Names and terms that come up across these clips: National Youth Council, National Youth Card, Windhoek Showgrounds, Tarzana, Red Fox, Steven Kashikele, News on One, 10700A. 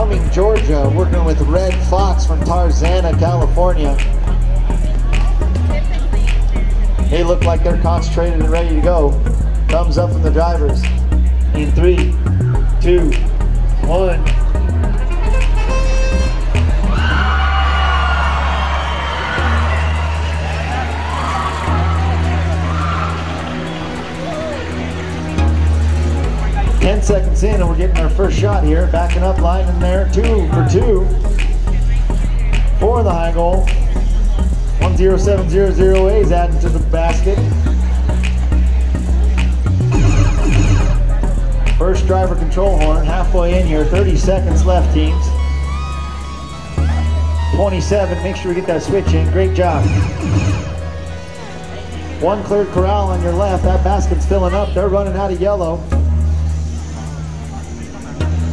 Cumming, Georgia, working with Red Fox from Tarzana, California. They look like they're concentrated and ready to go. Thumbs up from the drivers. In 3, 2, 1. Seconds in and we're getting our first shot here. Backing up, line in there, 2 for 2 for the high goal. 10700A is adding to the basket. First driver control horn, halfway in here, 30 seconds left, teams. 27, make sure we get that switch in, great job. One cleared corral on your left, that basket's filling up, they're running out of yellow.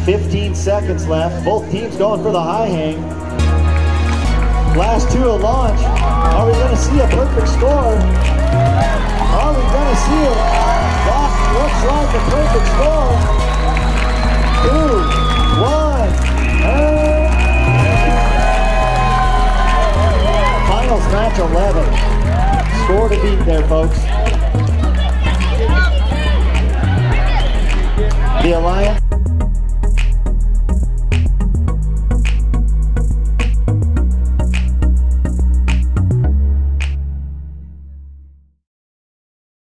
15 seconds left, both teams going for the high hang. Last two to launch. Are we gonna see a perfect score? Are we gonna see it? That looks like a perfect score. 2, 1, and... Finals match 11. Score to beat there, folks. The Alliance.